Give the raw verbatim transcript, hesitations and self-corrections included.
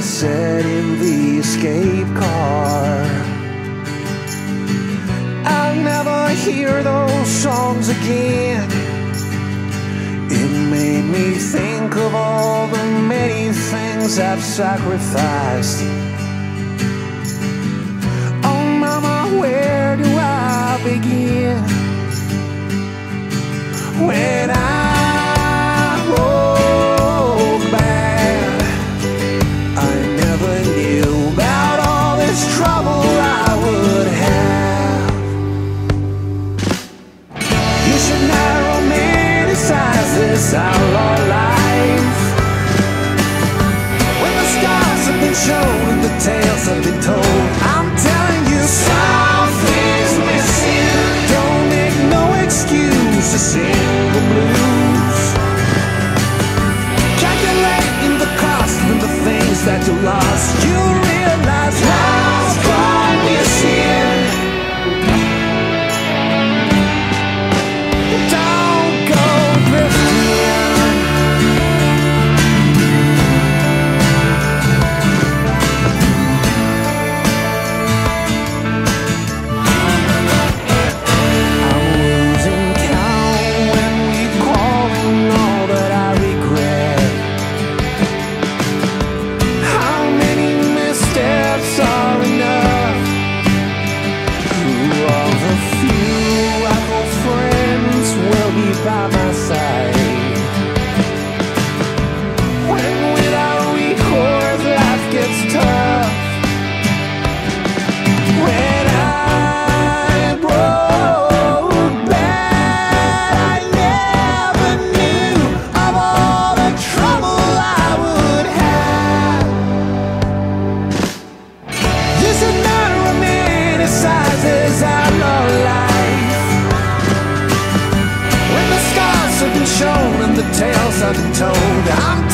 set in the escape car. I'll never hear those songs again. It made me think of all the many things I've sacrificed. Oh mama, where do I begin? When I outlaw life, when the scars have been shown and the tales have been told, I'm telling you something's missing. Don't make no excuse to sing the blues, calculating the cost of the things that you lost. You realize how far you're seeing. Don't go drifting. Shown and the tales I've been told. I'm